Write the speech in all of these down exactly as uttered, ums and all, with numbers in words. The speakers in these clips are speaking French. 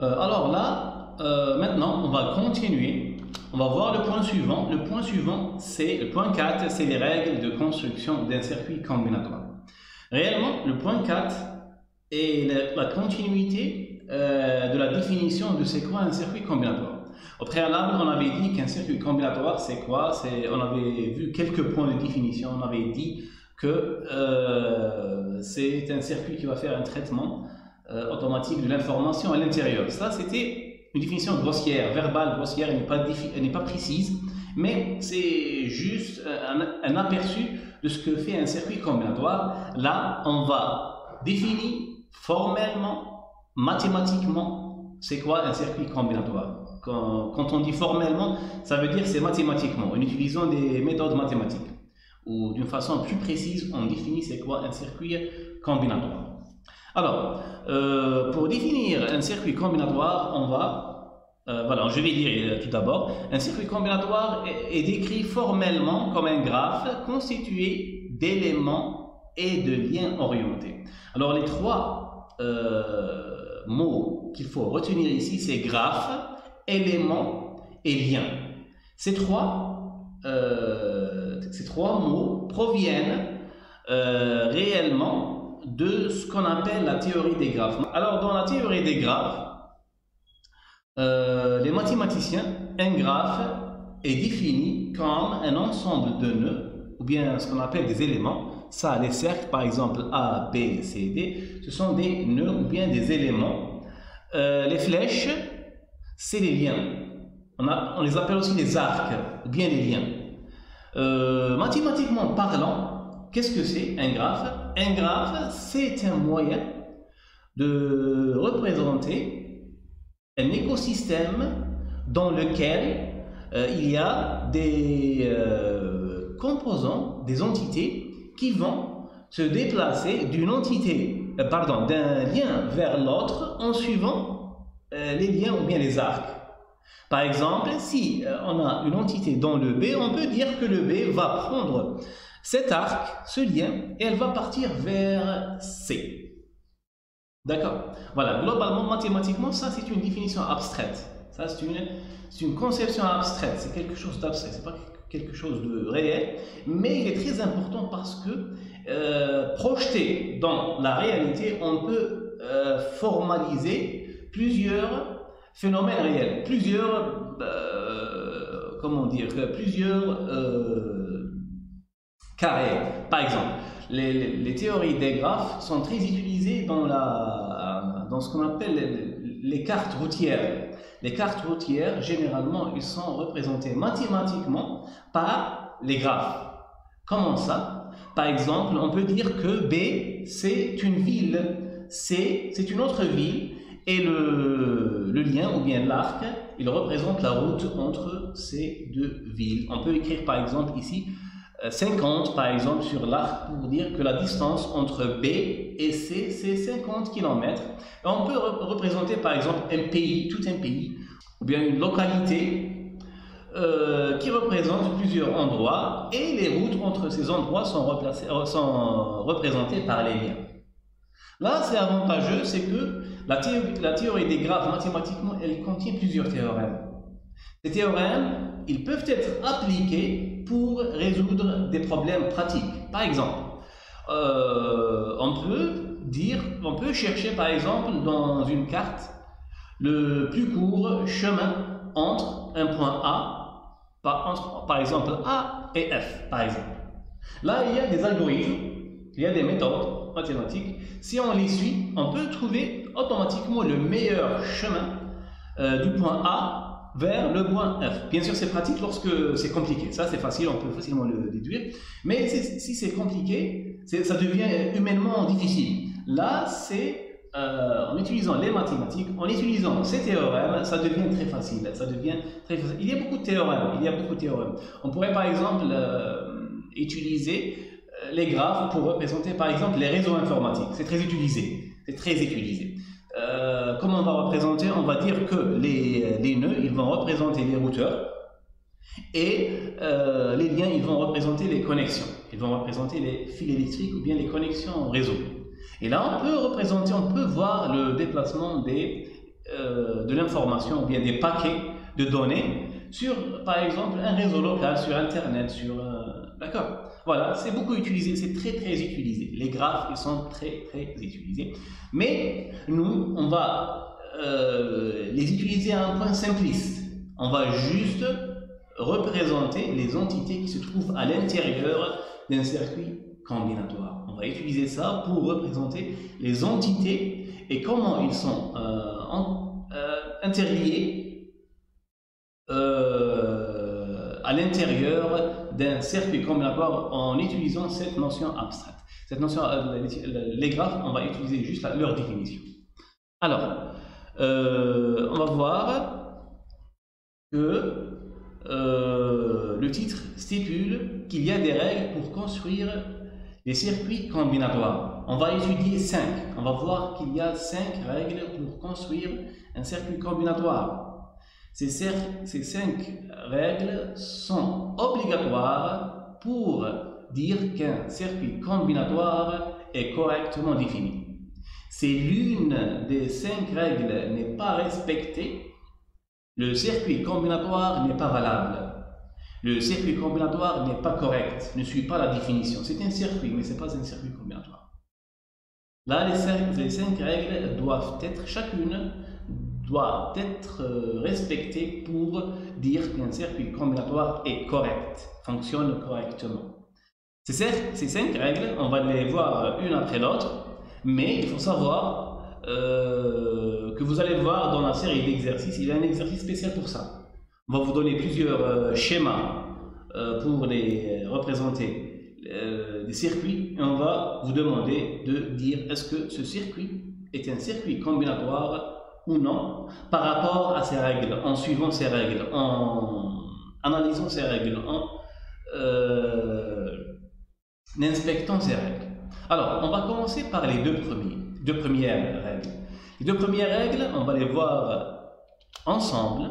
Euh, alors là, euh, maintenant, on va continuer. On va voir le point suivant. Le point suivant, c'est le point quatre, c'est les règles de construction d'un circuit combinatoire. Réellement, le point quatre est la, la continuité euh, de la définition de c'est quoi un circuit combinatoire. Au préalable, on avait dit qu'un circuit combinatoire, c'est quoi? On avait vu quelques points de définition. On avait dit que euh, c'est un circuit qui va faire un traitement euh, automatique de l'information à l'intérieur. Ça, c'était une définition grossière, verbale, grossière, elle n'est pas, pas précise, mais c'est juste un, un aperçu de ce que fait un circuit combinatoire. Là, on va définir formellement, mathématiquement, c'est quoi un circuit combinatoire. Quand on dit formellement, ça veut dire c'est mathématiquement, en utilisant des méthodes mathématiques. Ou d'une façon plus précise, on définit c'est quoi un circuit combinatoire. Alors, euh, pour définir un circuit combinatoire, on va, euh, voilà, je vais dire tout d'abord, un circuit combinatoire est, est décrit formellement comme un graphe constitué d'éléments et de liens orientés. Alors les trois euh, mots qu'il faut retenir ici, c'est graphe, éléments et liens. Ces trois, euh, ces trois mots proviennent euh, réellement de ce qu'on appelle la théorie des graphes. Alors dans la théorie des graphes, euh, les mathématiciens, un graphe est défini comme un ensemble de nœuds, ou bien ce qu'on appelle des éléments. Ça, les cercles par exemple A, B, C, D, ce sont des nœuds ou bien des éléments. Euh, les flèches, c'est les liens. On, a, on les appelle aussi les arcs, ou bien les liens. Euh, mathématiquement parlant, qu'est-ce que c'est un graphe? Un graphe, c'est un moyen de représenter un écosystème dans lequel euh, il y a des euh, composants, des entités qui vont se déplacer d'une entité, euh, pardon, d'un lien vers l'autre en suivant les liens ou bien les arcs. Par exemple, si on a une entité dans le B, on peut dire que le B va prendre cet arc, ce lien, et elle va partir vers C. D'accord? Voilà, globalement, mathématiquement, ça c'est une définition abstraite. Ça c'est une, c'est une conception abstraite, c'est quelque chose d'abstrait, c'est pas quelque chose de réel, mais il est très important parce que euh, projeté dans la réalité, on peut euh, formaliser plusieurs phénomènes réels, plusieurs, euh, comment dire, plusieurs euh, cas réels. Par exemple, les, les, les théories des graphes sont très utilisées dans, la, dans ce qu'on appelle les, les cartes routières. Les cartes routières, généralement, elles sont représentées mathématiquement par les graphes. Comment ça? Par exemple, on peut dire que B, c'est une ville, C, c'est une autre ville, et le, le lien ou bien l'arc, il représente la route entre ces deux villes. On peut écrire par exemple ici cinquante par exemple sur l'arc pour dire que la distance entre B et C, c'est cinquante kilomètres. Et on peut re représenter par exemple un pays, tout un pays, ou bien une localité euh, qui représente plusieurs endroits, et les routes entre ces endroits sont, replacées, sont représentées par les liens. Là, c'est avantageux, c'est que la théorie, la théorie des graphes, mathématiquement, elle contient plusieurs théorèmes. Ces théorèmes, ils peuvent être appliqués pour résoudre des problèmes pratiques. Par exemple, euh, on peut dire, on peut chercher, par exemple, dans une carte, le plus court chemin entre un point A, par, entre, par exemple A et F, par exemple. Là, il y a des algorithmes, il y a des méthodes mathématiques. Si on les suit, on peut trouver automatiquement le meilleur chemin euh, du point A vers le point F. Bien sûr, c'est pratique lorsque c'est compliqué. Ça, c'est facile, on peut facilement le déduire. Mais si c'est compliqué, ça devient humainement difficile. Là, c'est euh, en utilisant les mathématiques, en utilisant ces théorèmes, ça devient très facile. Ça devient très facile. Il y a beaucoup de théorèmes. Il y a beaucoup de théorèmes. On pourrait, par exemple, euh, utiliser les graphes pour représenter par exemple les réseaux informatiques. C'est très utilisé, c'est très utilisé. Euh, comment on va représenter? On va dire que les, les nœuds, ils vont représenter les routeurs, et euh, les liens, ils vont représenter les connexions. Ils vont représenter les fils électriques ou bien les connexions au réseau. Et là, on peut représenter, on peut voir le déplacement des euh, de l'information ou bien des paquets de données sur, par exemple, un réseau local, sur Internet, sur... Euh, D'accord. Voilà, c'est beaucoup utilisé, c'est très très utilisé. Les graphes, ils sont très très utilisés. Mais nous, on va euh, les utiliser à un point simpliste. On va juste représenter les entités qui se trouvent à l'intérieur d'un circuit combinatoire. On va utiliser ça pour représenter les entités et comment ils sont euh, en, euh, interliés euh, à l'intérieur d'un circuit combinatoire en utilisant cette notion abstraite. Cette notion, euh, les graphes, on va utiliser juste la, leur définition. Alors, euh, on va voir que euh, le titre stipule qu'il y a des règles pour construire les circuits combinatoires. On va étudier cinq. On va voir qu'il y a cinq règles pour construire un circuit combinatoire. Ces, ces cinq règles sont obligatoires pour dire qu'un circuit combinatoire est correctement défini. Si l'une des cinq règles n'est pas respectée, le circuit combinatoire n'est pas valable. Le circuit combinatoire n'est pas correct, ne suit pas la définition. C'est un circuit, mais ce n'est pas un circuit combinatoire. Là, les cinq, les cinq règles doivent être, chacune doit être respectée pour dire qu'un circuit combinatoire est correct, fonctionne correctement. Ces cinq, ces cinq règles, on va les voir une après l'autre, mais il faut savoir euh, que vous allez voir dans la série d'exercices, il y a un exercice spécial pour ça. On va vous donner plusieurs euh, schémas euh, pour les euh, représenter euh, des circuits et on va vous demander de dire est-ce que ce circuit est un circuit combinatoire ou non par rapport à ces règles, en suivant ces règles, en analysant ces règles, en euh, inspectant ces règles. Alors, on va commencer par les deux, premiers, deux premières règles. Les deux premières règles, on va les voir ensemble.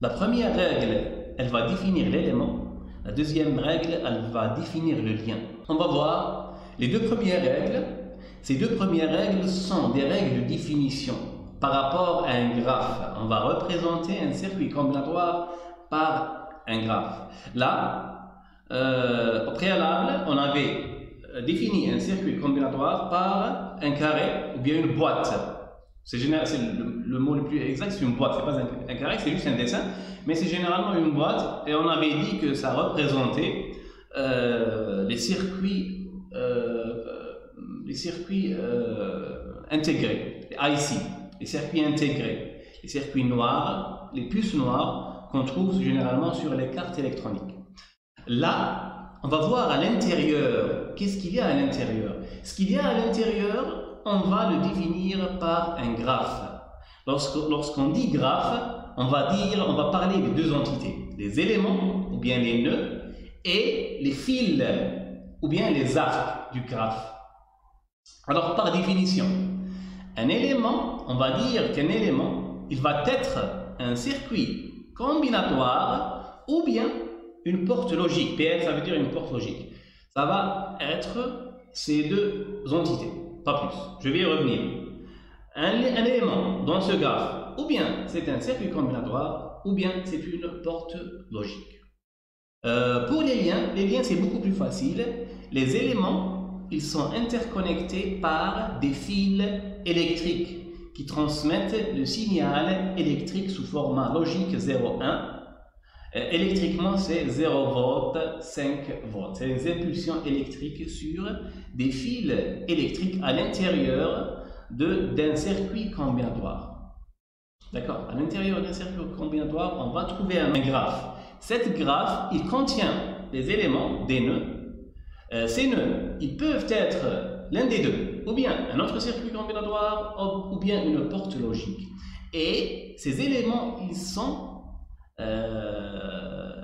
La première règle, elle va définir l'élément. La deuxième règle, elle va définir le lien. On va voir les deux premières règles. Ces deux premières règles sont des règles de définition par rapport à un graphe. On va représenter un circuit combinatoire par un graphe. Là, euh, au préalable, on avait défini un circuit combinatoire par un carré ou bien une boîte. C'est le, le mot le plus exact, c'est une boîte, c'est pas un, un carré, c'est juste un dessin, mais c'est généralement une boîte et on avait dit que ça représentait euh, les circuits, euh, les circuits euh, intégrés, les I C, les circuits intégrés, les circuits noirs, les puces noires qu'on trouve généralement sur les cartes électroniques. Là, on va voir à l'intérieur, qu'est-ce qu'il y a à l'intérieur? Ce qu'il y a à l'intérieur, on va le définir par un graphe. Lorsqu'on dit graphe, on va dire, on va parler des deux entités, les éléments ou bien les nœuds et les fils ou bien les arcs du graphe. Alors par définition, un élément, on va dire qu'un élément, il va être un circuit combinatoire ou bien une porte logique. P L, ça veut dire une porte logique. Ça va être ces deux entités. Pas plus, je vais y revenir. Un, un élément dans ce graphe, ou bien c'est un circuit combinatoire, ou bien c'est une porte logique. Euh, pour les liens, les liens c'est beaucoup plus facile. Les éléments, ils sont interconnectés par des fils électriques qui transmettent le signal électrique sous format logique zéro un. Euh, électriquement, c'est zéro volts, cinq volts. C'est les impulsions électriques sur des fils électriques à l'intérieur d'un circuit combinatoire. D'accord? À l'intérieur d'un circuit combinatoire, on va trouver un graphe. Cette graphe, il contient des éléments, des nœuds. Euh, ces nœuds, ils peuvent être l'un des deux, ou bien un autre circuit combinatoire, ou bien une porte logique. Et ces éléments, ils sont Euh,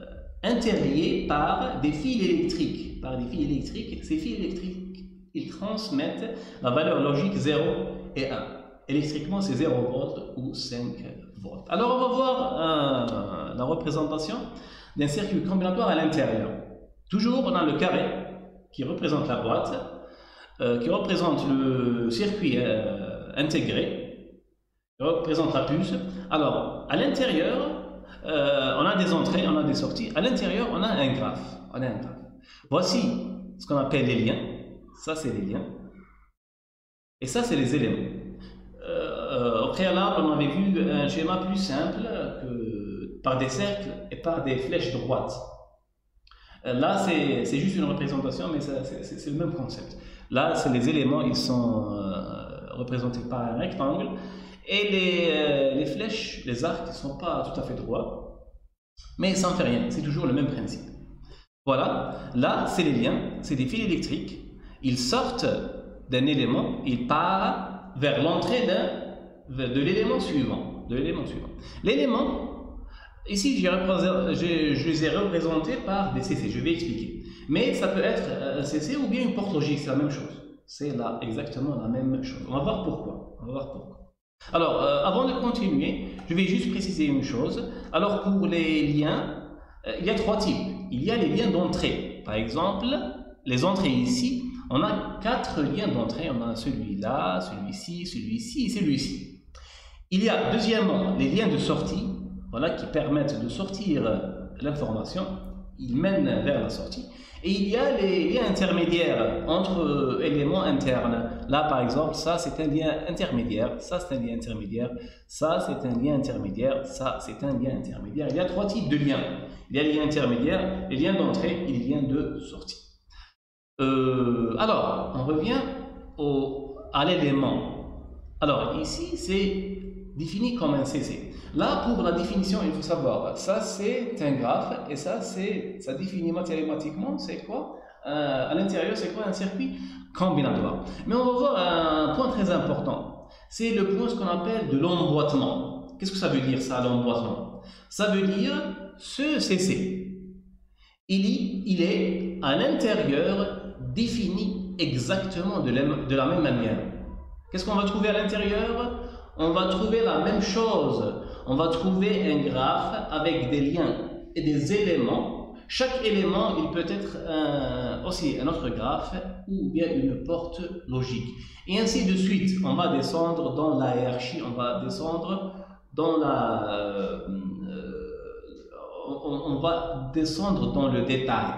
interliés par des fils électriques. Par des fils électriques, ces fils électriques, ils transmettent la valeur logique zéro et un. Électriquement, c'est zéro volts ou cinq volts. Alors, on va voir euh, la représentation d'un circuit combinatoire à l'intérieur. Toujours, on a le carré qui représente la boîte, euh, qui représente le circuit euh, intégré, Donc, présente la puce. Alors, à l'intérieur, euh, on a des entrées, on a des sorties. À l'intérieur, on a un graphe. On a un graphe. Voici ce qu'on appelle les liens. Ça, c'est les liens. Et ça, c'est les éléments. Euh, au préalable, on avait vu un schéma plus simple que par des cercles et par des flèches droites. Euh, là, c'est juste une représentation, mais c'est le même concept. Là, les éléments, ils sont euh, représentés par un rectangle. Et les, euh, les flèches, les arcs ne sont pas tout à fait droits, mais ça ne fait rien, c'est toujours le même principe. Voilà, là c'est les liens, c'est des fils électriques, ils sortent d'un élément, ils partent vers l'entrée de l'élément suivant. De l'élément suivant. L'élément, ici je, je, je les ai représentés par des C C, je vais expliquer. Mais ça peut être un C C ou bien une porte logique, c'est la même chose. C'est là exactement la même chose. On va voir pourquoi. On va voir pourquoi. Alors, euh, avant de continuer, je vais juste préciser une chose. Alors, pour les liens, euh, il y a trois types. Il y a les liens d'entrée. Par exemple, les entrées ici, on a quatre liens d'entrée. On a celui-là, celui-ci, celui-ci et celui-ci. Il y a, deuxièmement, les liens de sortie, voilà, qui permettent de sortir l'information. Ils mènent vers la sortie. Et il y a les liens intermédiaires entre éléments internes. Là, par exemple, ça, c'est un lien intermédiaire, ça, c'est un lien intermédiaire, ça, c'est un lien intermédiaire, ça, c'est un lien intermédiaire. Il y a trois types de liens. Il y a les liens intermédiaires, les liens d'entrée et les liens de sortie. Euh, alors, on revient au, à l'élément. Alors, ici, c'est défini comme un C C. Là, pour la définition, il faut savoir, ça, c'est un graphe et ça, ça définit mathématiquement, c'est quoi ? Euh, à l'intérieur, c'est quoi un circuit combinatoire? Mais on va voir un point très important. C'est le point ce qu'on appelle de l'emboîtement. Qu'est-ce que ça veut dire ça, l'emboîtement? Ça veut dire ce C C. Il, y, il est à l'intérieur défini exactement de la, de la même manière. Qu'est-ce qu'on va trouver à l'intérieur? On va trouver la même chose. On va trouver un graphe avec des liens et des éléments. Chaque élément, il peut être un, aussi un autre graphe ou bien une porte logique. Et ainsi de suite, on va descendre dans la hiérarchie, on va descendre dans la... Euh, on, on va descendre dans le détail.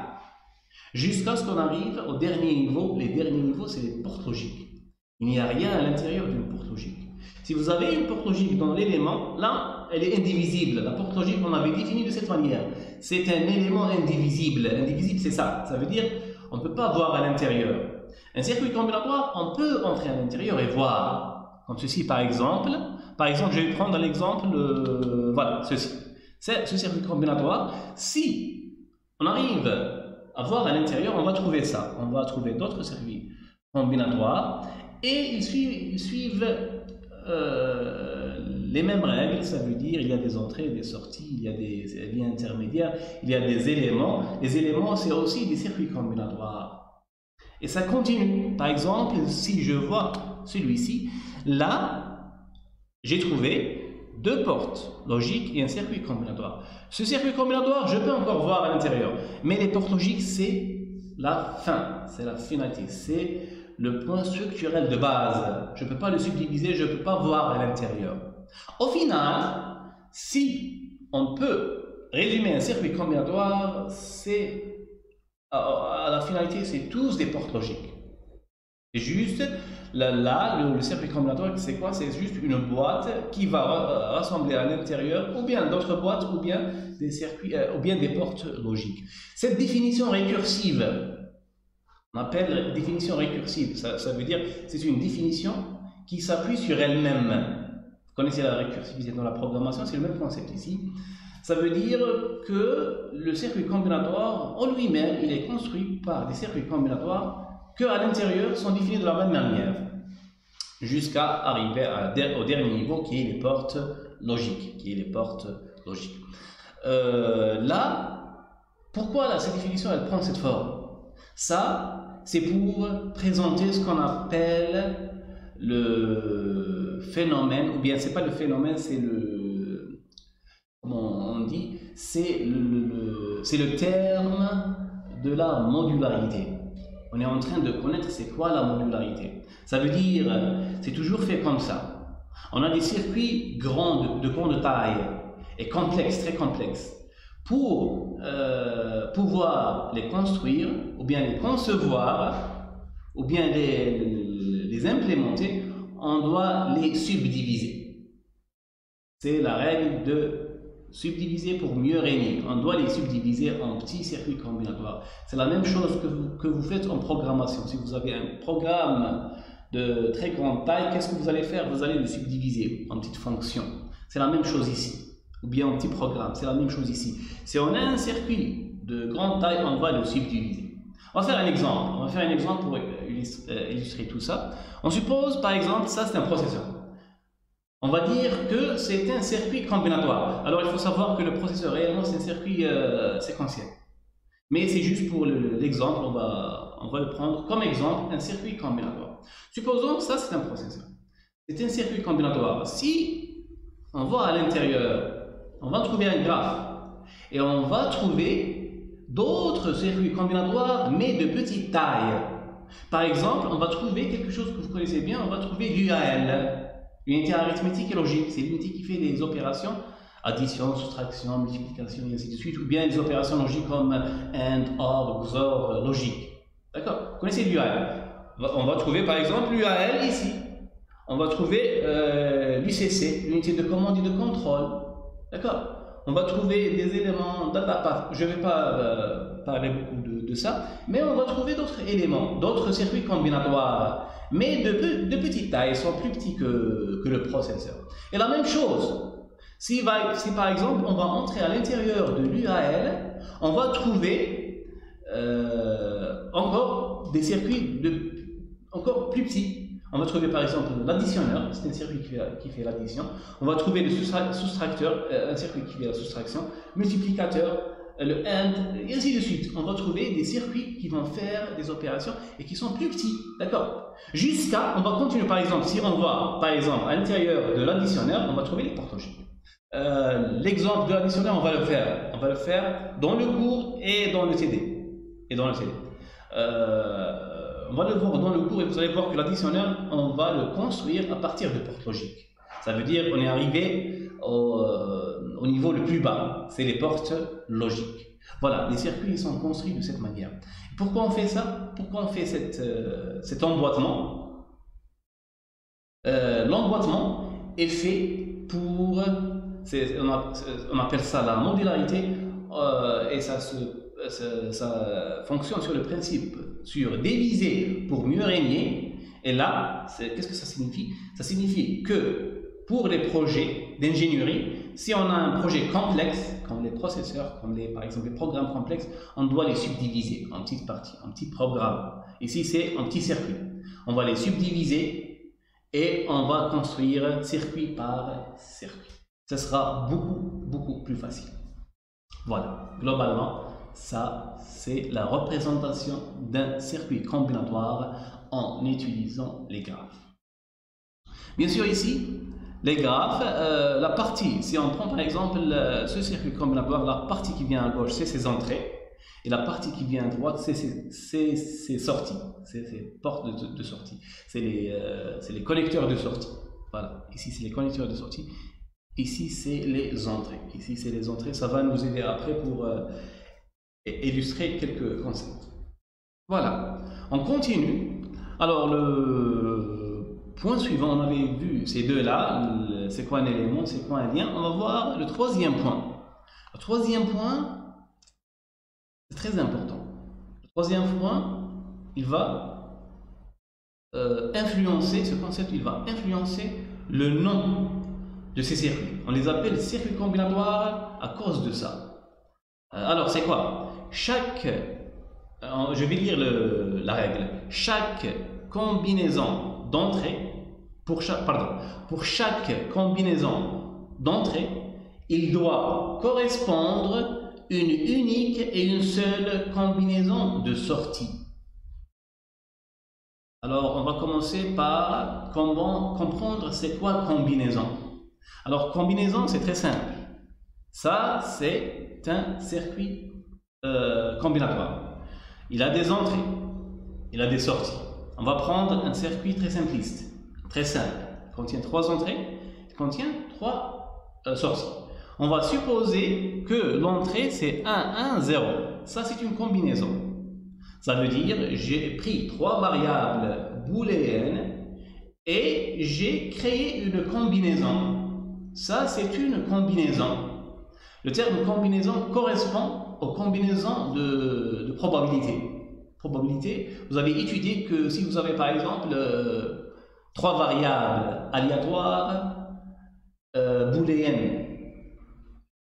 Jusqu'à ce qu'on arrive au dernier niveau. Les derniers niveaux, c'est les portes logiques. Il n'y a rien à l'intérieur d'une porte logique. Si vous avez une porte logique dans l'élément, là, elle est indivisible. La porte logique, on avait défini de cette manière. C'est un élément indivisible. Indivisible, c'est ça. Ça veut dire qu'on ne peut pas voir à l'intérieur. Un circuit combinatoire, on peut entrer à l'intérieur et voir. Comme ceci, par exemple. Par exemple, je vais prendre l'exemple, euh, voilà, ceci. C'est ce circuit combinatoire. Si on arrive à voir à l'intérieur, on va trouver ça. On va trouver d'autres circuits combinatoires. Et ils suivent... Ils suivent euh, les mêmes règles, ça veut dire il y a des entrées, des sorties, il y a des liens intermédiaires, il y a des éléments. Les éléments, c'est aussi des circuits combinatoires. Et ça continue. Par exemple, si je vois celui-ci, là, j'ai trouvé deux portes logiques et un circuit combinatoire. Ce circuit combinatoire, je peux encore voir à l'intérieur. Mais les portes logiques, c'est la fin, c'est la finalité, c'est le point structurel de base. Je ne peux pas le subdiviser, je ne peux pas voir à l'intérieur. Au final, si on peut résumer un circuit combinatoire, c'est à la finalité, c'est tous des portes logiques. C'est juste, là, là le, le circuit combinatoire, c'est quoi? C'est juste une boîte qui va rassembler à l'intérieur ou bien d'autres boîtes ou bien des circuits euh, ou bien des portes logiques. Cette définition récursive, on appelle définition récursive. Ça, ça veut dire, c'est une définition qui s'appuie sur elle-même. Vous connaissez la récursivité dans la programmation, c'est le même concept ici. Ça veut dire que le circuit combinatoire en lui-même, il est construit par des circuits combinatoires que à l'intérieur sont définis de la même manière, jusqu'à arriver à, au dernier niveau qui est les portes logiques, qui est les portes logiques. Euh, là, pourquoi là, cette définition elle prend cette forme? Ça, c'est pour présenter ce qu'on appelle le phénomène, ou bien c'est pas le phénomène, c'est le, comment on dit, c'est le, c'est le terme de la modularité. On est en train de connaître c'est quoi la modularité. Ça veut dire, c'est toujours fait comme ça. On a des circuits grands, de, de grande taille et complexes, très complexes. Pour euh, pouvoir les construire, ou bien les concevoir, ou bien les, les, les implémenter, on doit les subdiviser. C'est la règle de subdiviser pour mieux régner. On doit les subdiviser en petits circuits combinatoires. C'est la même chose que vous, que vous faites en programmation. Si vous avez un programme de très grande taille, qu'est-ce que vous allez faire? Vous allez le subdiviser en petites fonctions. C'est la même chose ici. Ou bien en petit programme, c'est la même chose ici. Si on a un circuit de grande taille, on va le subdiviser. On va faire un exemple. On va faire un exemple pour illustrer tout ça. On suppose, par exemple, ça c'est un processeur. On va dire que c'est un circuit combinatoire. Alors il faut savoir que le processeur réellement c'est un circuit euh, séquentiel. Mais c'est juste pour l'exemple, le, on, va, on va le prendre comme exemple, un circuit combinatoire. Supposons que ça c'est un processeur. C'est un circuit combinatoire. Si on va à l'intérieur, on va trouver un graphe et on va trouver d'autres circuits combinatoires mais de petite taille. Par exemple, on va trouver quelque chose que vous connaissez bien, on va trouver l'U A L, l'unité arithmétique et logique. C'est l'unité qui fait les opérations addition, soustraction, multiplication et ainsi de suite, ou bien des opérations logiques comme AND, OR, XOR, logique. D'accord? Vous connaissez l'U A L. On va trouver par exemple l'U A L ici. On va trouver euh, l'U C C, l'unité de commande et de contrôle. D'accord? On va trouver des éléments data path. Je ne vais pas euh, parler beaucoup de, de ça, mais on va trouver d'autres éléments, d'autres circuits combinatoires, mais de, de petite taille, ils sont plus petits que, que le processeur. Et la même chose, si, va, si par exemple on va entrer à l'intérieur de l'U A L, on va trouver euh, encore des circuits de, encore plus petits. On va trouver par exemple l'additionneur, c'est un circuit qui fait, fait l'addition. On va trouver le soustracteur, un circuit qui fait la soustraction, multiplicateur, le AND, et ainsi de suite. On va trouver des circuits qui vont faire des opérations et qui sont plus petits, d'accord? Jusqu'à, on va continuer par exemple, si on va par exemple à l'intérieur de l'additionneur, on va trouver les portes logiques. Euh, L'exemple de l'additionneur, on va le faire, on va le faire dans le cours et dans le T D, et dans le T D. Euh, On va le voir dans le cours et vous allez voir que l'additionneur, on va le construire à partir de portes logiques. Ça veut dire qu'on est arrivé au, euh, au niveau le plus bas, c'est les portes logiques. Voilà, les circuits sont construits de cette manière. Pourquoi on fait ça? Pourquoi on fait cette, euh, cet emboîtement? euh, L'emboîtement est fait pour, c'est, on, a, on appelle ça la modularité euh, et ça se Ça, ça fonctionne sur le principe, sur diviser pour mieux régner. Et là, qu'est-ce que ça signifie? Ça signifie que pour les projets d'ingénierie, si on a un projet complexe, comme les processeurs, comme les, par exemple les programmes complexes, on doit les subdiviser en petites parties, en petits programmes. Ici, c'est en petits circuits. On va les subdiviser et on va construire circuit par circuit. Ce sera beaucoup, beaucoup plus facile. Voilà, globalement. Ça, c'est la représentation d'un circuit combinatoire en utilisant les graphes. Bien sûr, ici, les graphes, euh, la partie, si on prend par exemple euh, ce circuit combinatoire, la partie qui vient à gauche, c'est ses entrées, et la partie qui vient à droite, c'est ses, ses, ses sorties, c'est ses portes de, de, de sortie, c'est les, euh, les connecteurs de sortie. Voilà, ici, c'est les connecteurs de sortie, ici, c'est les entrées. Ici, c'est les entrées, ça va nous aider après pour... Euh, et illustrer quelques concepts. Voilà, on continue. Alors le point suivant, on avait vu ces deux là, c'est quoi un élément, c'est quoi un lien. On va voir le troisième point. Le troisième point, c'est très important. Le troisième point, il va euh, influencer, ce concept, il va influencer le nom de ces circuits. On les appelle circuits combinatoires à cause de ça. Alors, c'est quoi? Chaque, je vais lire le, la règle, chaque combinaison d'entrée, pour chaque, pardon, pour chaque combinaison d'entrée, il doit correspondre une unique et une seule combinaison de sortie. Alors, on va commencer par comment comprendre c'est quoi combinaison. Alors, combinaison, c'est très simple. Ça, c'est un circuit euh, combinatoire. Il a des entrées, il a des sorties. On va prendre un circuit très simpliste, très simple. contient trois entrées, contient trois euh, sorties. On va supposer que l'entrée c'est un, un, zéro. Ça c'est une combinaison. Ça veut dire j'ai pris trois variables booléennes et j'ai créé une combinaison. Ça c'est une combinaison. Le terme combinaison correspond aux combinaisons de, de probabilité. Probabilité, vous avez étudié que si vous avez par exemple euh, trois variables aléatoires euh, booléennes,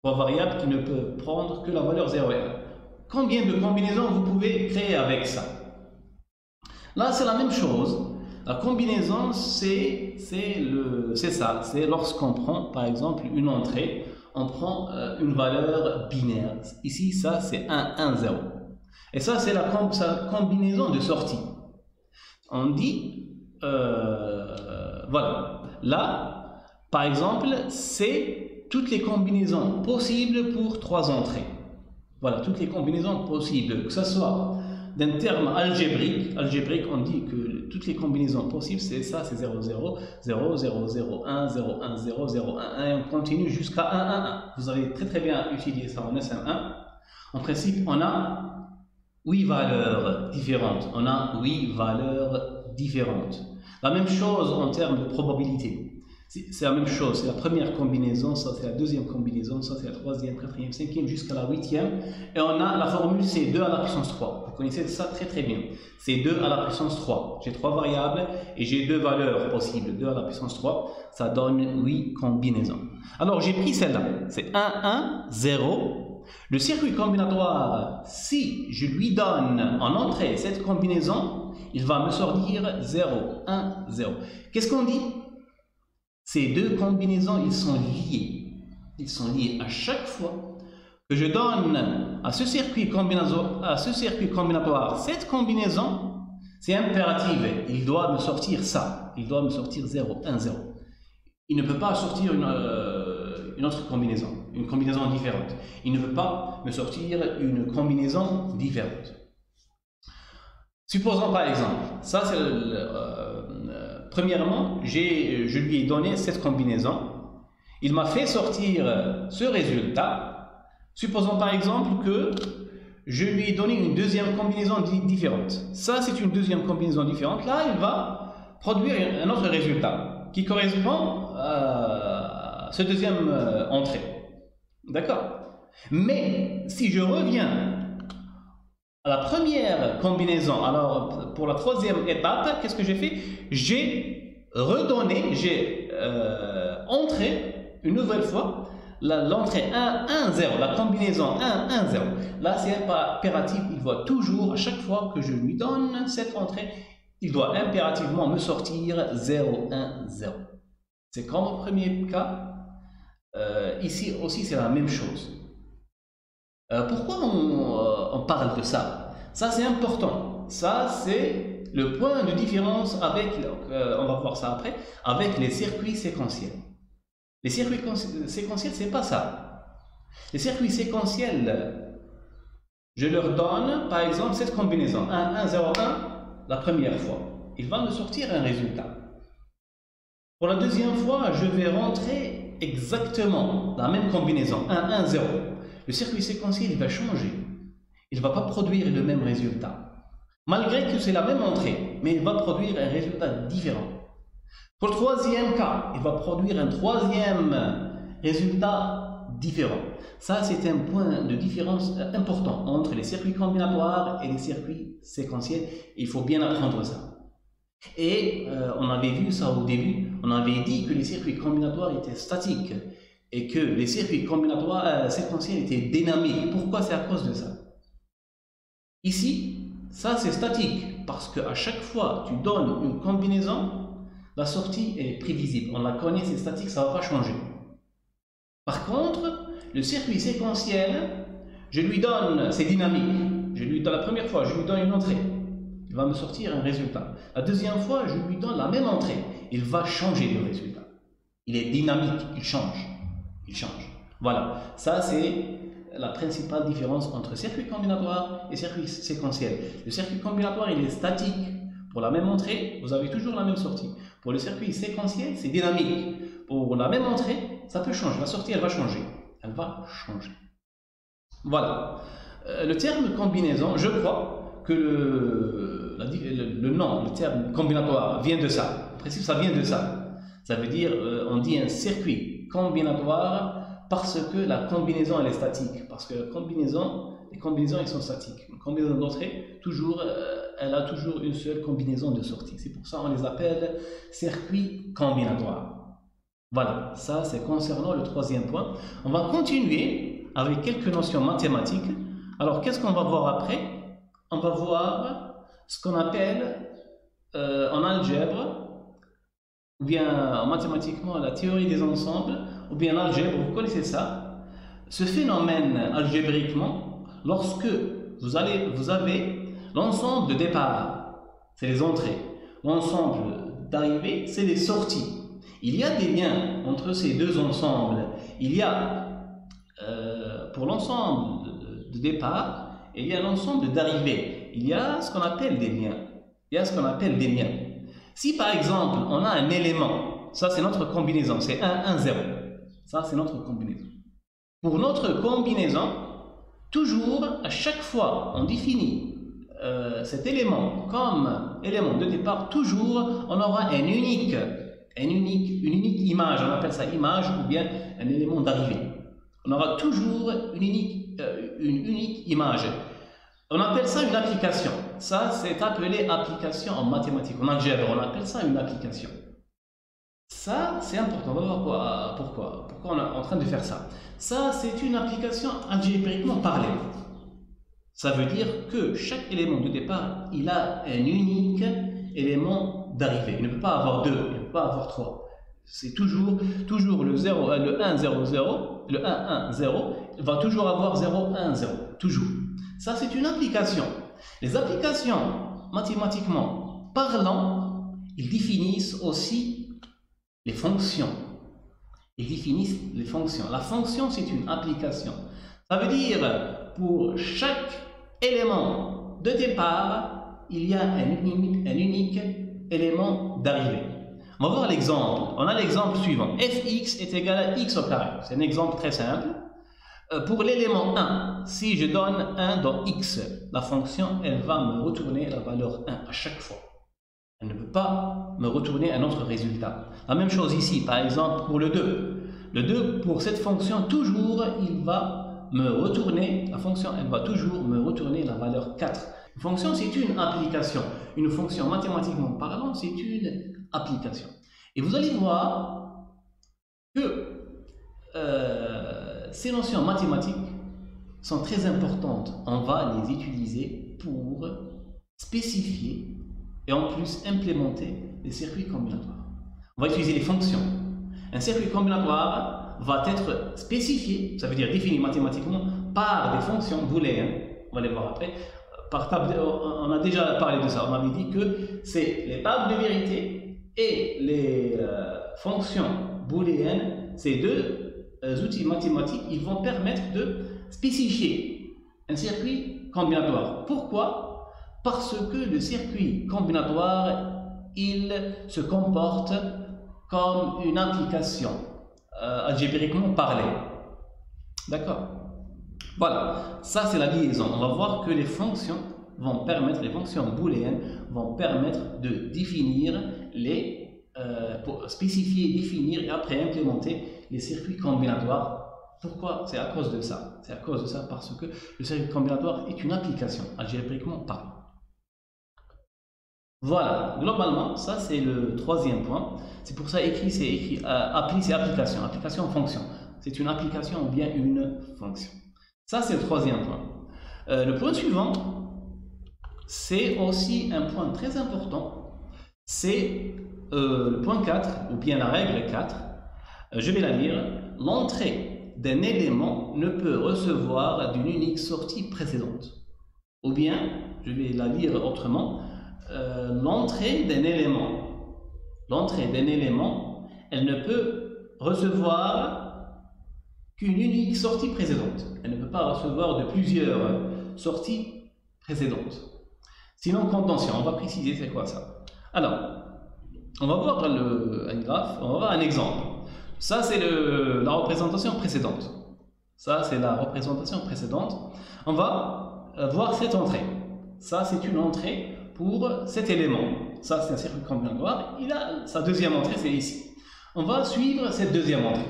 trois variables qui ne peuvent prendre que la valeur zéro et un, combien de combinaisons vous pouvez créer avec ça? Là c'est la même chose. La combinaison c'est ça, c'est lorsqu'on prend par exemple une entrée, on prend euh, une valeur binaire. Ici ça c'est un, un, zéro. Et ça, c'est la, com la combinaison de sorties. On dit, euh, voilà, là, par exemple, c'est toutes les combinaisons possibles pour trois entrées. Voilà, toutes les combinaisons possibles, que ce soit d'un terme algébrique. Algébrique, on dit que toutes les combinaisons possibles, c'est ça, c'est zéro, zéro, zéro, zéro, zéro, un, zéro, un, zéro, zéro, un, un, et on continue jusqu'à un, un, un. Vous avez très très bien utilisé ça en S M un. En principe, on a huit valeurs différentes. On a huit valeurs différentes. La même chose en termes de probabilité. C'est la même chose. C'est la première combinaison, ça c'est la deuxième combinaison, ça c'est la troisième, quatrième, cinquième jusqu'à la huitième. Et on a la formule c'est deux à la puissance trois. Vous connaissez ça très très bien. C'est deux à la puissance trois. J'ai trois variables et j'ai deux valeurs possibles. deux à la puissance trois, ça donne huit combinaisons. Alors j'ai pris celle-là. C'est un, un, zéro. Le circuit combinatoire, si je lui donne en entrée cette combinaison, il va me sortir zéro, un, zéro. Qu'est-ce qu'on dit? Ces deux combinaisons, ils sont liés. Ils sont liés à chaque fois que je donne à ce circuit combinatoire, à ce circuit combinatoire cette combinaison, c'est impératif. Il doit me sortir ça. Il doit me sortir zéro, un, zéro. Il ne peut pas sortir une... Euh, une autre combinaison, une combinaison différente. Il ne veut pas me sortir une combinaison différente. Supposons par exemple, ça c'est euh, euh, premièrement, j'ai, je lui ai donné cette combinaison. Il m'a fait sortir ce résultat. Supposons par exemple que je lui ai donné une deuxième combinaison différente. Ça c'est une deuxième combinaison différente. Là, il va produire un autre résultat qui correspond à ce deuxième euh, entrée. D'accord? Mais si je reviens à la première combinaison, alors pour la troisième étape, qu'est-ce que j'ai fait? J'ai redonné, j'ai euh, entré une nouvelle fois l'entrée un, un, zéro, la combinaison un, un, zéro. Là, c'est impératif, il doit toujours, à chaque fois que je lui donne cette entrée, il doit impérativement me sortir zéro, un, zéro. C'est comme au premier cas. Euh, ici aussi c'est la même chose. Euh, pourquoi on, euh, on parle de ça? Ça c'est important. Ça c'est le point de différence avec, euh, on va voir ça après, avec les circuits séquentiels. Les circuits séquentiels c'est pas ça. Les circuits séquentiels, je leur donne par exemple cette combinaison un, un, zéro, un la première fois. Il va me sortir un résultat. Pour la deuxième fois, je vais rentrer exactement la même combinaison, un, un, zéro. Le circuit séquentiel, il va changer. Il ne va pas produire le même résultat. Malgré que c'est la même entrée, mais il va produire un résultat différent. Pour le troisième cas, il va produire un troisième résultat différent. Ça, c'est un point de différence important entre les circuits combinatoires et les circuits séquentiels. Il faut bien apprendre ça. Et euh, on avait vu ça au début, on avait dit que les circuits combinatoires étaient statiques et que les circuits combinatoires euh, séquentiels étaient dynamiques. Pourquoi? C'est à cause de ça. Ici, ça c'est statique parce qu'à chaque fois tu donnes une combinaison, la sortie est prévisible. On la connaît, c'est statique, ça ne va pas changer. Par contre, le circuit séquentiel, je lui donne, c'est dynamique. Je lui donne la première fois, je lui donne une entrée. Il va me sortir un résultat. La deuxième fois, je lui donne la même entrée. Il va changer le résultat. Il est dynamique, il change. Il change. Voilà, ça c'est la principale différence entre circuit combinatoire et circuit séquentiel. Le circuit combinatoire, il est statique. Pour la même entrée, vous avez toujours la même sortie. Pour le circuit séquentiel, c'est dynamique. Pour la même entrée, ça peut changer. La sortie, elle va changer. Elle va changer. Voilà. Euh, le terme combinaison, je crois que le, la, le, le nom, le terme combinatoire, vient de ça. En principe, ça vient de ça. Ça veut dire, euh, on dit un circuit combinatoire parce que la combinaison, elle est statique. Parce que la combinaison, les combinaisons, elles sont statiques. Une combinaison d'entrée, toujours... Euh, elle a toujours une seule combinaison de sortie. C'est pour ça qu'on les appelle circuits combinatoires. Voilà, ça c'est concernant le troisième point. On va continuer avec quelques notions mathématiques. Alors, qu'est-ce qu'on va voir après? On va voir ce qu'on appelle euh, en algèbre, ou bien mathématiquement la théorie des ensembles, ou bien l'algèbre, vous connaissez ça. Ce phénomène algébriquement, lorsque vous, allez, vous avez l'ensemble de départ, c'est les entrées. L'ensemble d'arrivée, c'est les sorties. Il y a des liens entre ces deux ensembles. Il y a, euh, pour l'ensemble de départ, il y a l'ensemble d'arrivée. Il y a ce qu'on appelle des liens. Il y a ce qu'on appelle des liens. Si, par exemple, on a un élément, ça c'est notre combinaison, c'est un, un, zéro. Ça, c'est notre combinaison. Pour notre combinaison, toujours, à chaque fois, on définit Euh, cet élément comme élément de départ, toujours on aura un unique, un unique, une unique image, on appelle ça image, ou bien un élément d'arrivée. On aura toujours une unique, euh, une unique image. On appelle ça une application. Ça, c'est appelé application en mathématiques, en algèbre, on appelle ça une application. Ça, c'est important. On va voir quoi, pourquoi, pourquoi on est en train de faire ça. Ça, c'est une application algébriquement parlée. Ça veut dire que chaque élément de départ, il a un unique élément d'arrivée. Il ne peut pas avoir deux, il ne peut pas avoir trois. C'est toujours, toujours le, zéro, le un, zéro, zéro, le un, un, zéro, il va toujours avoir zéro, un, zéro, toujours. Ça, c'est une application. Les applications, mathématiquement parlant, ils définissent aussi les fonctions. Ils définissent les fonctions. La fonction, c'est une application. Ça veut dire... Pour chaque élément de départ, il y a un, un unique élément d'arrivée. On va voir l'exemple. On a l'exemple suivant. Fx est égal à x au carré. C'est un exemple très simple. Euh, pour l'élément un, si je donne un dans x, la fonction, elle va me retourner la valeur un à chaque fois. Elle ne peut pas me retourner un autre résultat. La même chose ici, par exemple, pour le deux. Le deux, pour cette fonction, toujours, il va... me retourner, la fonction, elle va toujours me retourner la valeur quatre. Une fonction, c'est une application. Une fonction, mathématiquement parlant, c'est une application. Et vous allez voir que euh, ces notions mathématiques sont très importantes. On va les utiliser pour spécifier et en plus implémenter les circuits combinatoires. On va utiliser les fonctions. Un circuit combinatoire va être spécifié, ça veut dire défini mathématiquement, par des fonctions boolées. Hein. On va les voir après. Par table, on a déjà parlé de ça. On avait dit que c'est les tables de vérité et les euh, fonctions booléennes, ces deux euh, outils mathématiques, ils vont permettre de spécifier un circuit combinatoire. Pourquoi? Parce que le circuit combinatoire, il se comporte comme une application. Euh, algébriquement parlé. D'accord? Voilà, ça c'est la liaison. On va voir que les fonctions vont permettre, les fonctions booléennes vont permettre de définir les, euh, pour spécifier, définir et après implémenter les circuits combinatoires. Pourquoi? C'est à cause de ça. C'est à cause de ça parce que le circuit combinatoire est une application algébriquement parlé. Voilà, globalement, ça c'est le troisième point. C'est pour ça écrit, c'est écrit, euh, appli, c'est application, application, fonction. C'est une application ou bien une fonction. Ça c'est le troisième point. Euh, le point suivant, c'est aussi un point très important. C'est euh, le point quatre ou bien la règle quatre. Euh, je vais la lire. L'entrée d'un élément ne peut recevoir d'une unique sortie précédente. Ou bien, je vais la lire autrement. Euh, l'entrée d'un élément, l'entrée d'un élément, elle ne peut recevoir qu'une unique sortie précédente. Elle ne peut pas recevoir de plusieurs sorties précédentes. Sinon, compte d'ancien, on va préciser c'est quoi ça. Alors, on va voir le, un graphe, on va voir un exemple. Ça, c'est la représentation précédente. Ça, c'est la représentation précédente. On va voir cette entrée. Ça, c'est une entrée pour cet élément. Ça, c'est un circuit combinatoire. Et là, sa deuxième entrée, c'est ici. On va suivre cette deuxième entrée.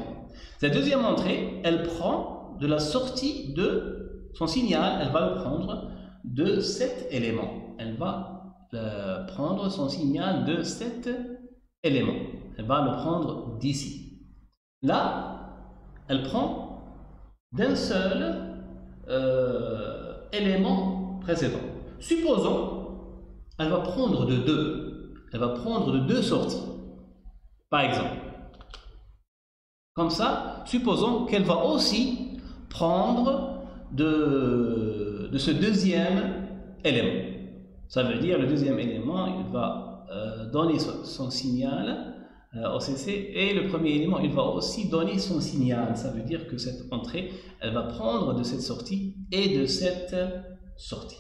Cette deuxième entrée, elle prend de la sortie de son signal. Elle va le prendre de cet élément. Elle va le prendre son signal de cet élément. Elle va le prendre d'ici. Là, elle prend d'un seul euh, élément précédent. Supposons, elle va prendre de deux. Elle va prendre de deux sorties. Par exemple, comme ça, supposons qu'elle va aussi prendre de, de ce deuxième élément. Ça veut dire le deuxième élément, il va euh, donner son, son signal euh, au C C et le premier élément, il va aussi donner son signal. Ça veut dire que cette entrée, elle va prendre de cette sortie et de cette sortie.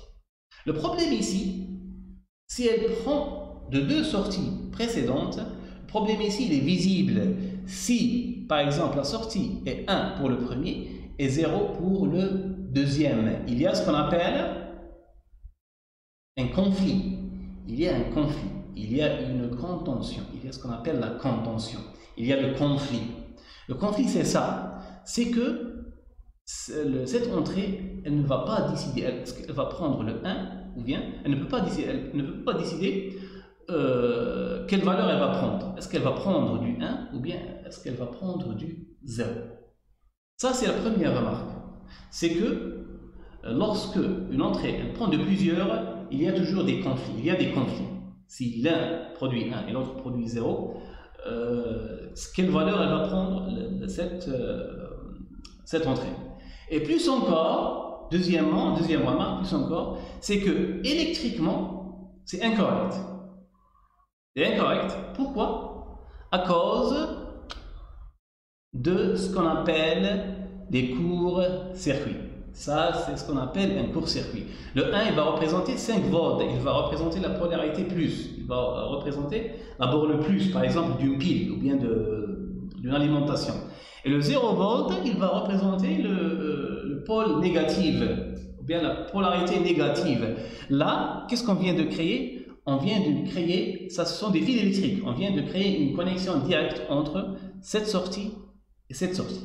Le problème ici, si elle prend de deux sorties précédentes, le problème ici, il est visible si, par exemple, la sortie est un pour le premier et zéro pour le deuxième. Il y a ce qu'on appelle un conflit. Il y a un conflit. Il y a une contention. Il y a ce qu'on appelle la contention. Il y a le conflit. Le conflit, c'est ça. C'est que cette entrée, elle ne va pas décider. Est-ce qu'elle va prendre le un ou bien elle ne peut pas décider. Elle ne peut pas décider Euh, quelle valeur elle va prendre. Est-ce qu'elle va prendre du un ou bien est-ce qu'elle va prendre du zéro? Ça, c'est la première remarque. C'est que euh, lorsque une entrée elle prend de plusieurs, il y a toujours des conflits. Il y a des conflits. Si l'un produit un et l'autre produit zéro, euh, quelle valeur elle va prendre le, cette, euh, cette entrée? Et plus encore, deuxièmement, deuxième remarque, plus encore, c'est que électriquement, c'est incorrect. C'est incorrect. Pourquoi? À cause de ce qu'on appelle des courts-circuits. Ça, c'est ce qu'on appelle un court-circuit. Le un, il va représenter cinq volts. Il va représenter la polarité plus. Il va représenter d'abord le plus, par exemple, d'une pile ou bien d'une alimentation. Et le zéro volt, il va représenter le, le pôle négatif, ou bien la polarité négative. Là, qu'est-ce qu'on vient de créer? On vient de créer, ça ce sont des fils électriques, on vient de créer une connexion directe entre cette sortie et cette sortie.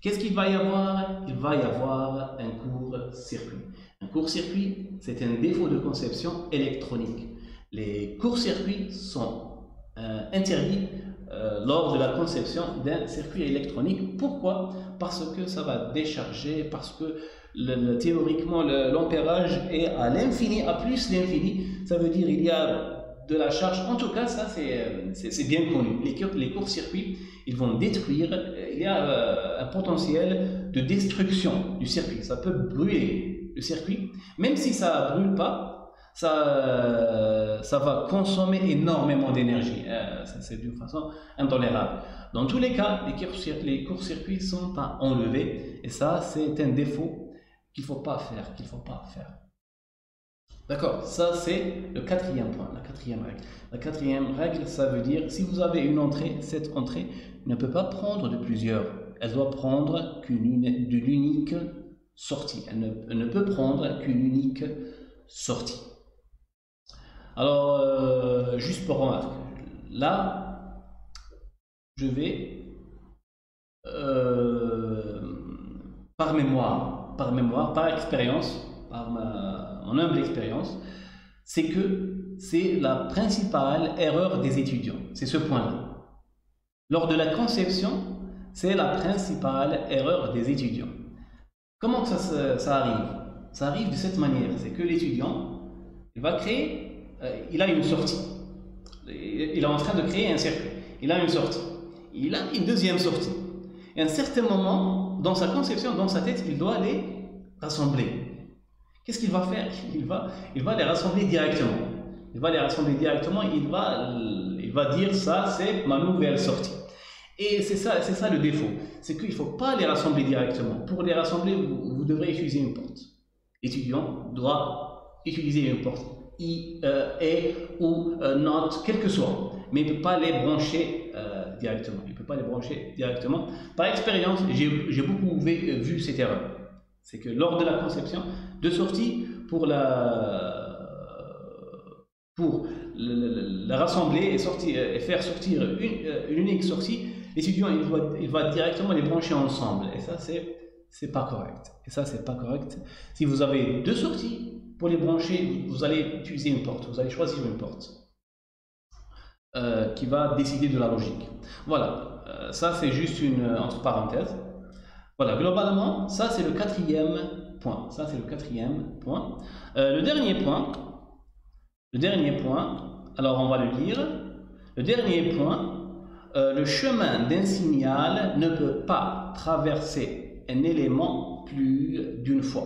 Qu'est-ce qu'il va y avoir? Il va y avoir un court-circuit. Un court-circuit, c'est un défaut de conception électronique. Les courts-circuits sont euh, interdits euh, lors de la conception d'un circuit électronique. Pourquoi? Parce que ça va décharger, parce que Le, le, théoriquement l'ampérage est à l'infini, à plus l'infini, ça veut dire il y a de la charge, en tout cas ça c'est bien connu, les, les courts-circuits ils vont détruire, il y a euh, un potentiel de destruction du circuit, ça peut brûler le circuit, même si ça ne brûle pas, ça, euh, ça va consommer énormément d'énergie, euh, c'est d'une façon intolérable. Dans tous les cas, les courts-circuits sont à enlever et ça c'est un défaut qu'il ne faut pas faire, qu'il ne faut pas faire. D'accord, ça c'est le quatrième point, la quatrième règle. La quatrième règle, ça veut dire, si vous avez une entrée, cette entrée ne peut pas prendre de plusieurs. Elle doit prendre qu'une d'une unique sortie. Elle ne, elle ne peut prendre qu'une unique sortie. Alors, euh, juste pour remarquer, là, je vais, euh, par mémoire, par mémoire, par expérience, par ma, mon humble expérience, c'est que c'est la principale erreur des étudiants. C'est ce point-là. Lors de la conception, c'est la principale erreur des étudiants. Comment que ça, ça, ça arrive? Ça arrive de cette manière, c'est que l'étudiant, il va créer, euh, il a une sortie. Il est en train de créer un circuit. Il a une sortie. Il a une deuxième sortie. Et à un certain moment, dans sa conception, dans sa tête, il doit les rassembler. Qu'est-ce qu'il va faire? Il va, il va les rassembler directement. Il va les rassembler directement, il va, il va dire ça, c'est ma nouvelle sortie. Et c'est ça, c'est ça le défaut. C'est qu'il ne faut pas les rassembler directement. Pour les rassembler, vous, vous devrez utiliser une porte. L'étudiant doit utiliser une porte. I, euh, E ou euh, NOT, quel que soit. Mais il ne peut pas les brancher euh, directement. Il ne peut pas les brancher directement. Par expérience, j'ai beaucoup vu cette erreur. C'est que lors de la conception de sortie, pour la... Pour la rassembler et, sortir, et faire sortir une, une unique sortie, l'étudiant il va, il va directement les brancher ensemble. Et ça, c'est pas correct. Et ça, c'est pas correct. Si vous avez deux sorties pour les brancher, vous allez utiliser une porte. Vous allez choisir une porte euh, qui va décider de la logique. Voilà. Euh, ça, c'est juste une entre parenthèses. Voilà. Globalement, ça, c'est le quatrième point. Ça, c'est le quatrième point. Euh, le dernier point. Le dernier point, alors on va le lire. Le dernier point, euh, le chemin d'un signal ne peut pas traverser un élément plus d'une fois.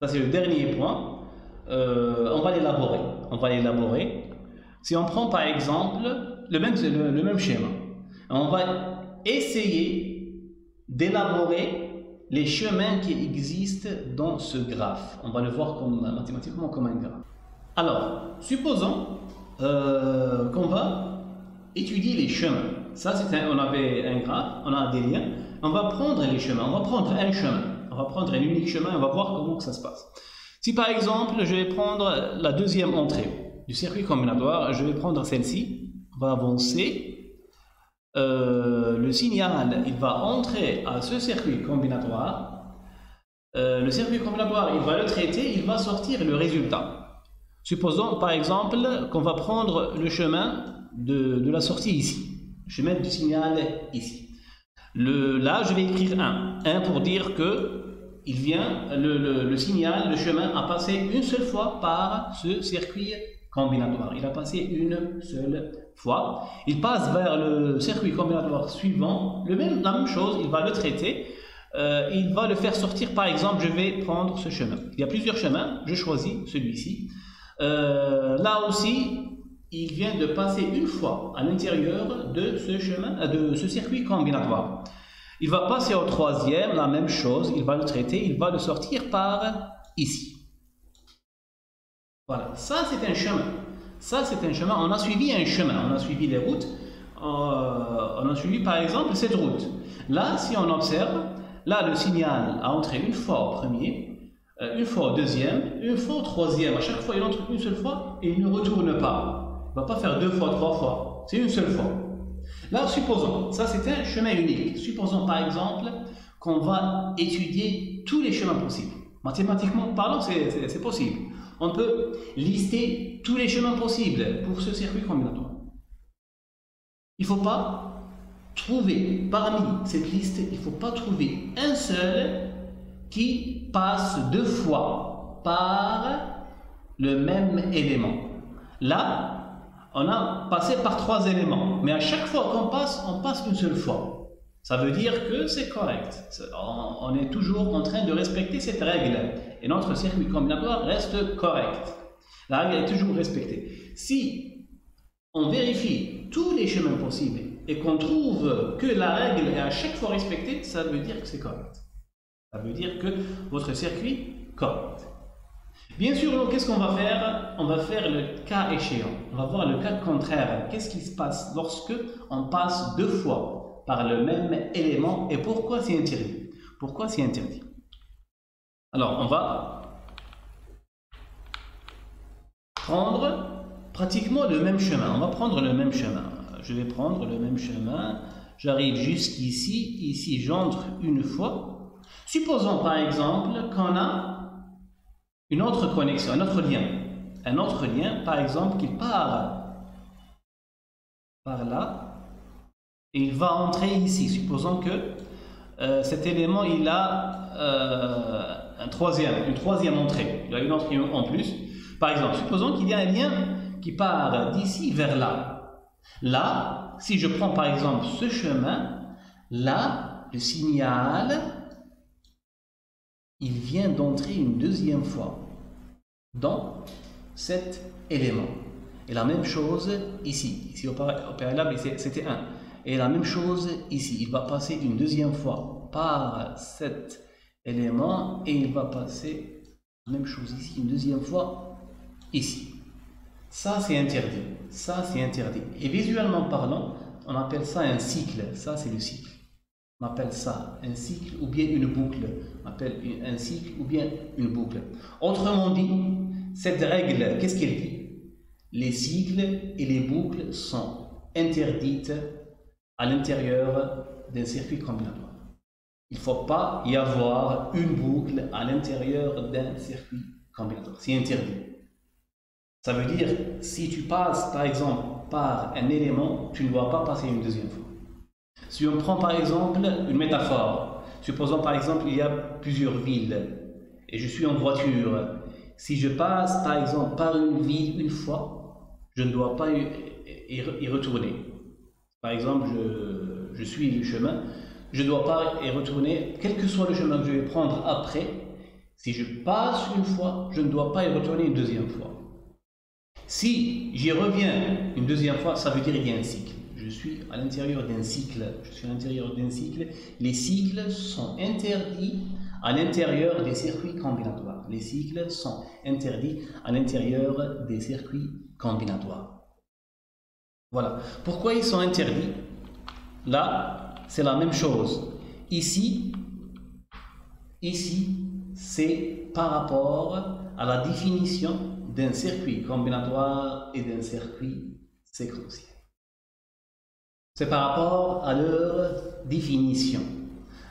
Ça c'est le dernier point. Euh, on va l'élaborer. On va l'élaborer. Si on prend par exemple le même, le, le même schéma, on va essayer d'élaborer les chemins qui existent dans ce graphe. On va le voir comme, mathématiquement comme un graphe. Alors, supposons euh, qu'on va étudier les chemins. Ça, c'est un, on avait un graphe, on a des liens. On va prendre les chemins, on va prendre un chemin. On va prendre un unique chemin, on va voir comment que ça se passe. Si par exemple, je vais prendre la deuxième entrée du circuit combinatoire, je vais prendre celle-ci, on va avancer. Euh, le signal, il va entrer à ce circuit combinatoire. Euh, le circuit combinatoire, il va le traiter, il va sortir le résultat. Supposons par exemple qu'on va prendre le chemin de, de la sortie ici, le chemin du signal ici. Le, là je vais écrire un, un pour dire que il vient, le, le, le signal, le chemin a passé une seule fois par ce circuit combinatoire. Il a passé une seule fois. Il passe vers le circuit combinatoire suivant, le même, la même chose, il va le traiter. Euh, il va le faire sortir, par exemple je vais prendre ce chemin. Il y a plusieurs chemins, je choisis celui-ci. Euh, là aussi, il vient de passer une fois à l'intérieur de ce chemin, de ce circuit combinatoire. Il va passer au troisième, la même chose, il va le traiter, il va le sortir par ici. Voilà, ça c'est un chemin. Ça c'est un chemin, on a suivi un chemin, on a suivi les routes, euh, on a suivi par exemple cette route. Là, si on observe, là le signal a entré une fois au premier, une fois au deuxième, une fois au troisième. À chaque fois, il entre une seule fois et il ne retourne pas. Il ne va pas faire deux fois, trois fois. C'est une seule fois. Là, supposons, ça c'est un chemin unique. Supposons par exemple qu'on va étudier tous les chemins possibles. Mathématiquement parlant, c'est possible. On peut lister tous les chemins possibles pour ce circuit combinatoire. Il ne faut pas trouver, parmi cette liste, il ne faut pas trouver un seul qui passe deux fois par le même élément. Là, on a passé par trois éléments, mais à chaque fois qu'on passe, on passe une seule fois. Ça veut dire que c'est correct. On est toujours en train de respecter cette règle et notre circuit combinatoire reste correct. La règle est toujours respectée. Si on vérifie tous les chemins possibles et qu'on trouve que la règle est à chaque fois respectée, ça veut dire que c'est correct. Ça veut dire que votre circuit correct. Bien sûr, qu'est-ce qu'on va faire? On va faire le cas échéant. On va voir le cas contraire. Qu'est-ce qui se passe lorsque on passe deux fois par le même élément et pourquoi c'est interdit? Pourquoi c'est interdit? Alors, on va prendre pratiquement le même chemin. On va prendre le même chemin. Je vais prendre le même chemin. J'arrive jusqu'ici. Ici, j'entre une fois. Supposons par exemple qu'on a une autre connexion, un autre lien. Un autre lien, par exemple, qui part par là et il va entrer ici. Supposons que euh, cet élément, il a euh, un troisième, une troisième entrée. Il a une entrée en plus. Par exemple, supposons qu'il y a un lien qui part d'ici vers là. Là, si je prends par exemple ce chemin, là, le signal... il vient d'entrer une deuxième fois dans cet élément. Et la même chose ici. Ici, au préalable, c'était un. Et la même chose ici. Il va passer une deuxième fois par cet élément et il va passer la même chose ici, une deuxième fois ici. Ça, c'est interdit. Ça, c'est interdit. Et visuellement parlant, on appelle ça un cycle. Ça, c'est le cycle. On appelle ça un cycle ou bien une boucle. On appelle un cycle ou bien une boucle. Autrement dit, cette règle, qu'est-ce qu'elle dit? Les cycles et les boucles sont interdites à l'intérieur d'un circuit combinatoire. Il ne faut pas y avoir une boucle à l'intérieur d'un circuit combinatoire. C'est interdit. Ça veut dire, si tu passes, par exemple, par un élément, tu ne dois pas passer une deuxième fois. Si on prend, par exemple, une métaphore, supposons, par exemple, il y a plusieurs villes, et je suis en voiture. Si je passe, par exemple, par une ville une fois, je ne dois pas y retourner. Par exemple, je, je suis le chemin, je ne dois pas y retourner, quel que soit le chemin que je vais prendre après, si je passe une fois, je ne dois pas y retourner une deuxième fois. Si j'y reviens une deuxième fois, ça veut dire qu'il y a un cycle. Je suis à l'intérieur d'un cycle. Je suis à l'intérieur d'un cycle. Les cycles sont interdits à l'intérieur des circuits combinatoires. Les cycles sont interdits à l'intérieur des circuits combinatoires. Voilà. Pourquoi ils sont interdits? Là, c'est la même chose. Ici, ici, c'est par rapport à la définition d'un circuit combinatoire et d'un circuit séquentiel. C'est par rapport à leur définition.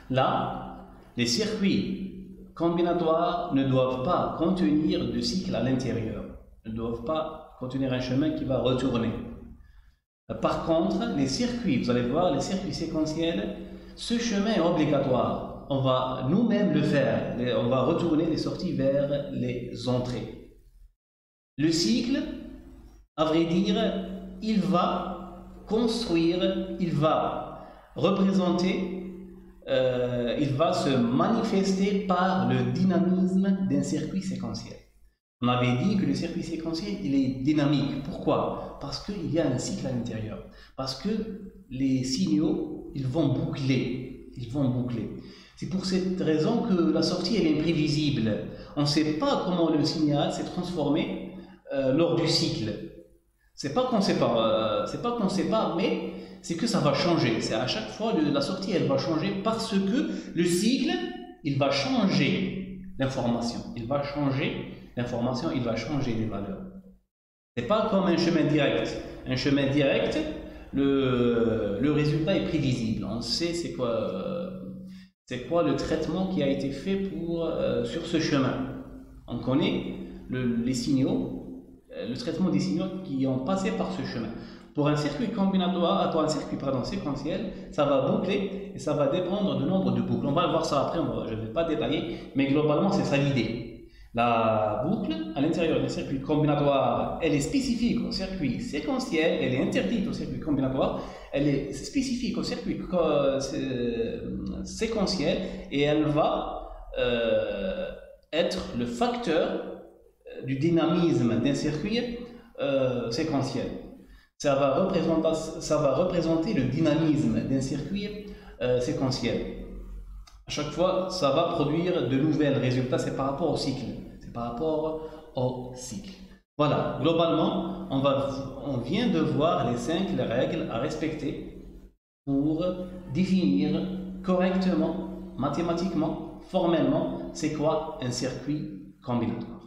Là, les circuits combinatoires ne doivent pas contenir de cycle à l'intérieur, ne doivent pas contenir un chemin qui va retourner. Par contre, les circuits, vous allez voir, les circuits séquentiels, ce chemin est obligatoire. On va nous-mêmes le faire, on va retourner les sorties vers les entrées. Le cycle, à vrai dire, il va construire, il va représenter, euh, il va se manifester par le dynamisme d'un circuit séquentiel. On avait dit que le circuit séquentiel, il est dynamique. Pourquoi? Parce qu'il y a un cycle à l'intérieur. Parce que les signaux, ils vont boucler. Ils vont boucler. C'est pour cette raison que la sortie, elle est imprévisible. On ne sait pas comment le signal s'est transformé Euh, lors du cycle. C'est pas qu'on ne sait pas, euh, c'est pas qu'on sait pas, mais c'est que ça va changer. C'est à chaque fois le, la sortie, elle va changer parce que le cycle, il va changer l'information. Il va changer l'information, il va changer les valeurs. C'est pas comme un chemin direct. Un chemin direct, le, le résultat est prévisible. On sait c'est quoi, euh, c'est quoi le traitement qui a été fait pour, euh, sur ce chemin. On connaît le, les signaux, le traitement des signaux qui ont passé par ce chemin. Pour un circuit combinatoire, pour un circuit pardon, séquentiel, ça va boucler et ça va dépendre du nombre de boucles. On va voir ça après, je ne vais pas détailler, mais globalement, c'est ça l'idée. La boucle, à l'intérieur d'un circuit combinatoire, elle est spécifique au circuit séquentiel, elle est interdite au circuit combinatoire, elle est spécifique au circuit séquentiel et elle va euh, être le facteur du dynamisme d'un circuit euh, séquentiel. Ça va représenter, ça va représenter le dynamisme d'un circuit euh, séquentiel. À chaque fois, ça va produire de nouvelles résultats. C'est par rapport au cycle. C'est par rapport au cycle. Voilà. Globalement, on, va, on vient de voir les cinq règles à respecter pour définir correctement, mathématiquement, formellement, c'est quoi un circuit combinatoire.